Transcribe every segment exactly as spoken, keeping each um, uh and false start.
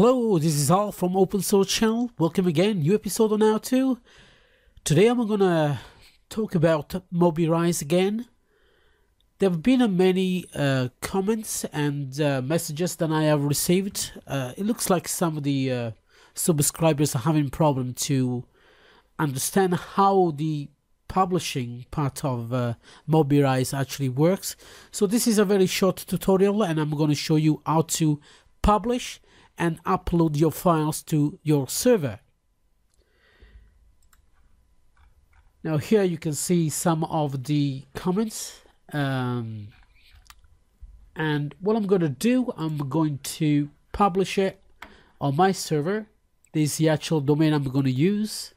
Hello, this is Alf from Open Source Channel. Welcome again, new episode on How To. Today I'm gonna talk about Mobirise again. There have been many uh, comments and uh, messages that I have received. Uh, it looks like some of the uh, subscribers are having problem to understand how the publishing part of uh, Mobirise actually works. So this is a very short tutorial and I'm gonna show you how to publish and upload your files to your server. Now here you can see some of the comments, um, and what I'm going to do, I'm going to publish it on my server. This is the actual domain I'm going to use.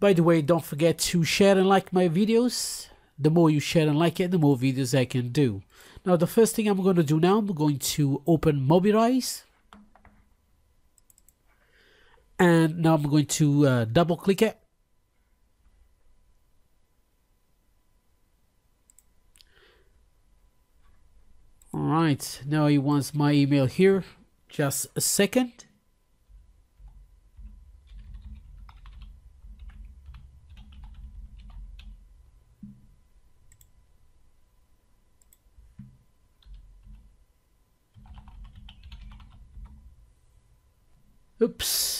By the way, don't forget to share and like my videos. The more you share and like it, the more videos I can do. Now the first thing I'm going to do now, I'm going to open Mobirise. And now I'm going to uh, double click it. Alright, now he wants my email here. Just a second. Oops.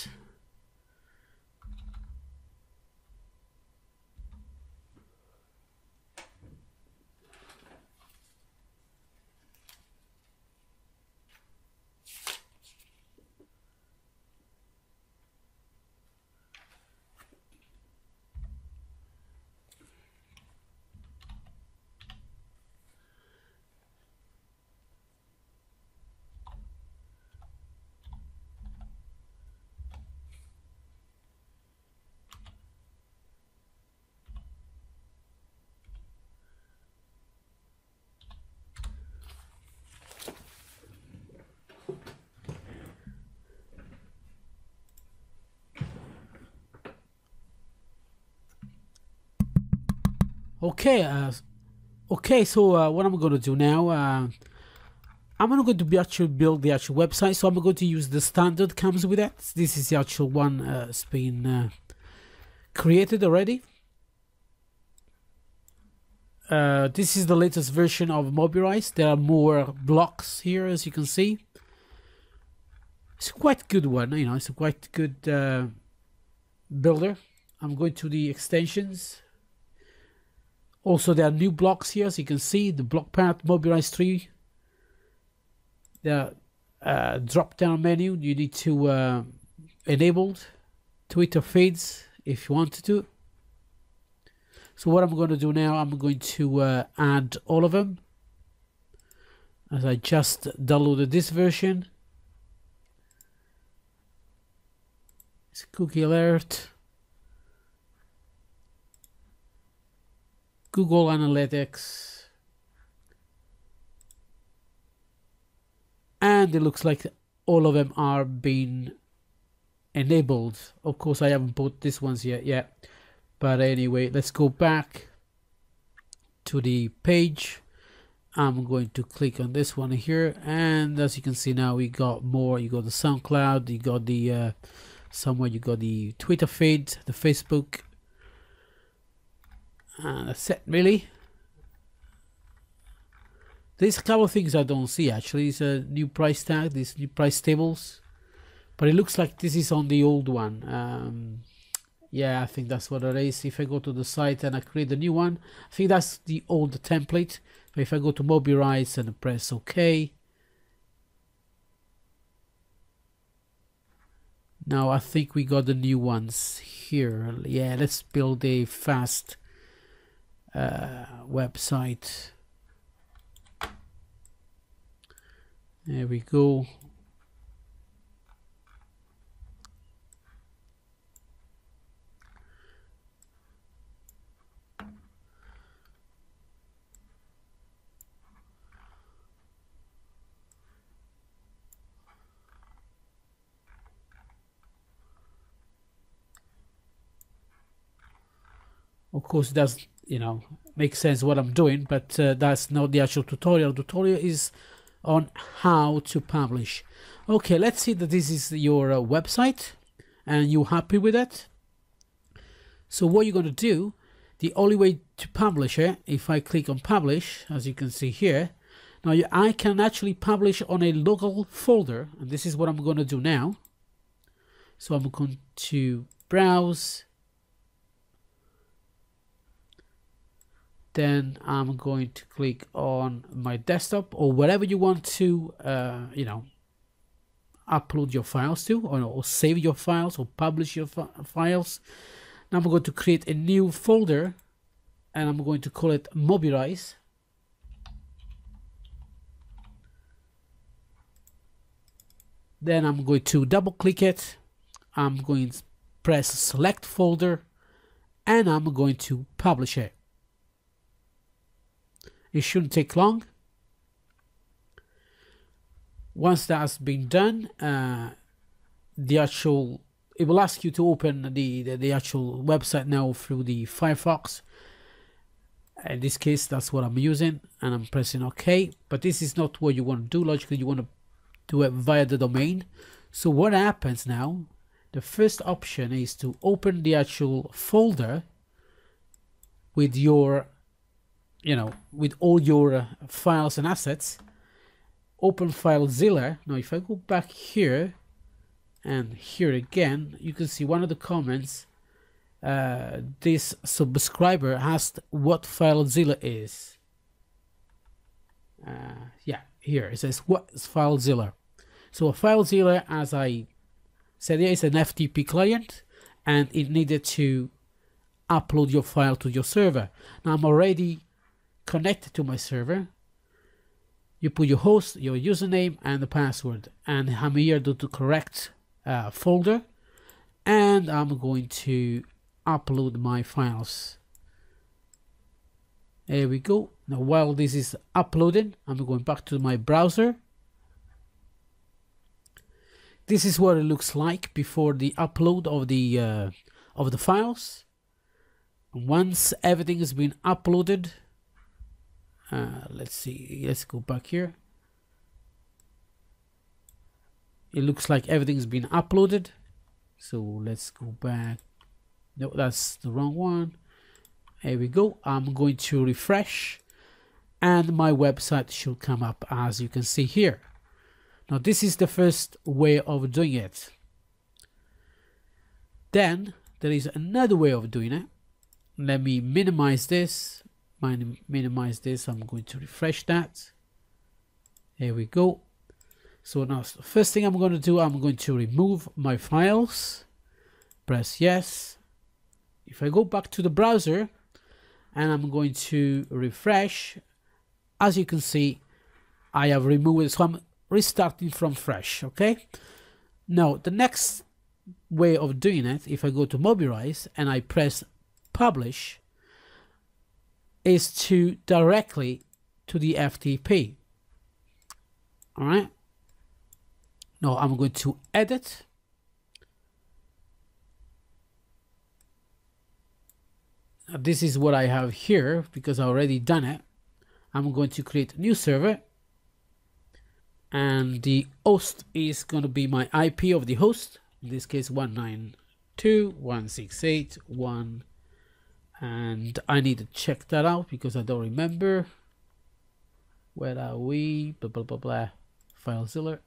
Okay, uh, okay. So uh, what I'm going to do now, uh, I'm not going to be actually build the actual website. So I'm going to use the standard comes with that. This is the actual one uh, it's been uh, created already. Uh, this is the latest version of Mobirise. There are more blocks here, as you can see. It's a quite good one. You know, it's a quite good uh, builder. I'm going to the extensions. Also, there are new blocks here, as you can see, the block path, Mobirise three. The uh, drop-down menu, you need to uh, enable Twitter feeds if you want to. So what I'm going to do now, I'm going to uh, add all of them. As I just downloaded this version. It's a cookie alert. Google Analytics, and it looks like all of them are being enabled. Of course, I haven't bought these ones yet, yeah. But anyway, let's go back to the page. I'm going to click on this one here, and as you can see now, we got more. You got the SoundCloud, you got the uh, somewhere, you got the Twitter feed, the Facebook. And that's it, really. There's a couple of things I don't see actually. It's a new price tag, these new price tables. But it looks like this is on the old one. Um, yeah, I think that's what it is. If I go to the site and I create a new one, I think that's the old template. But if I go to Mobirise and press OK. Now I think we got the new ones here. Yeah, let's build a fast Uh, website. There we go. Of course, it doesn't, you know, make sense what I'm doing, but uh, that's not the actual tutorial. Tutorial is on how to publish. Okay, let's see that this is your uh, website and you're happy with it. So what you're going to do, the only way to publish it, if I click on publish, as you can see here, now you, I can actually publish on a local folder, and this is what I'm going to do now. So I'm going to browse, then I'm going to click on my desktop or wherever you want to, uh, you know, upload your files to, or, or save your files or publish your fi files. Now I'm going to create a new folder and I'm going to call it Mobirise. Then I'm going to double click it. I'm going to press select folder and I'm going to publish it. It shouldn't take long. Once that has been done, uh, the actual, it will ask you to open the, the, the actual website now through the Firefox. In this case, that's what I'm using, and I'm pressing OK. But this is not what you want to do. Logically, you want to do it via the domain. So what happens now, the first option is to open the actual folder with your, you know, with all your uh, files and assets. Open FileZilla. Now if I go back here and here again, you can see one of the comments, uh, this subscriber asked what FileZilla is. Uh, yeah, here it says what is FileZilla. So FileZilla, as I said, is an F T P client and it needed to upload your file to your server. Now I'm already connected to my server. You put your host, your username and the password, and I'm here to the correct uh, folder, and I'm going to upload my files. There we go. Now while this is uploading, I'm going back to my browser. This is what it looks like before the upload of the uh, of the files. Once everything has been uploaded, Uh, let's see, let's go back here. It looks like everything's been uploaded. So let's go back. No, that's the wrong one. Here we go. I'm going to refresh and my website should come up, as you can see here. Now this is the first way of doing it. Then there is another way of doing it. Let me minimize this. Minimize this. I'm going to refresh that. There we go. So now the first thing I'm going to do, I'm going to remove my files. Press yes. If I go back to the browser and I'm going to refresh, as you can see, I have removed it. So I'm restarting from fresh. Okay. Now the next way of doing it, if I go to Mobirise and I press publish, is to directly to the F T P. All right. Now I'm going to edit. Now this is what I have here because I already done it. I'm going to create a new server, and the host is going to be my I P of the host. In this case, one ninety-two dot one sixty-eight dot one. And I need to check that out because I don't remember. Where are we? Blah, blah, blah, blah. FileZilla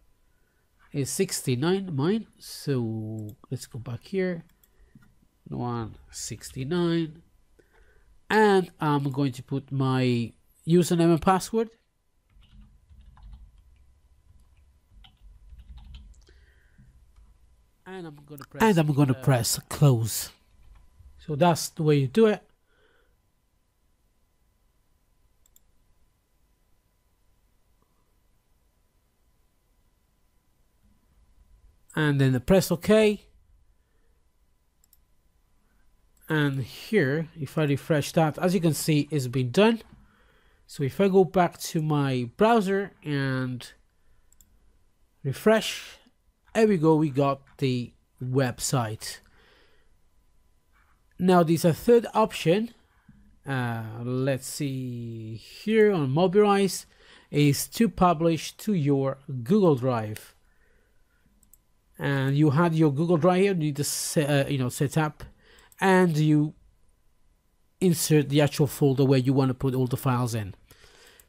is sixty-nine, mine. So let's go back here. one sixty-nine. And I'm going to put my username and password. And I'm going to press, and I'm going to uh, press close. So that's the way you do it. And then press OK. And here, if I refresh that, as you can see, it's been done. So if I go back to my browser and refresh, there we go, we got the website. Now there's a third option, uh, let's see here on Mobirise, is to publish to your Google Drive. And you had your Google Drive here, you need to set, uh, you know, set up, and you insert the actual folder where you want to put all the files in.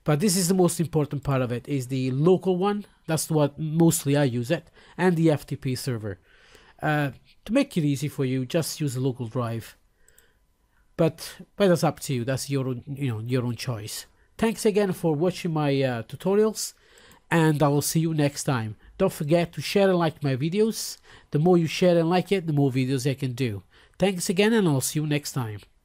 But this is the most important part of it, is the local one. That's what mostly I use it, and the F T P server. Uh, to make it easy for you, just use a local drive. But, but that's up to you. That's your own, you know, your own choice. Thanks again for watching my uh, tutorials, and I will see you next time. Don't forget to share and like my videos. The more you share and like it, the more videos I can do. Thanks again, and I'll see you next time.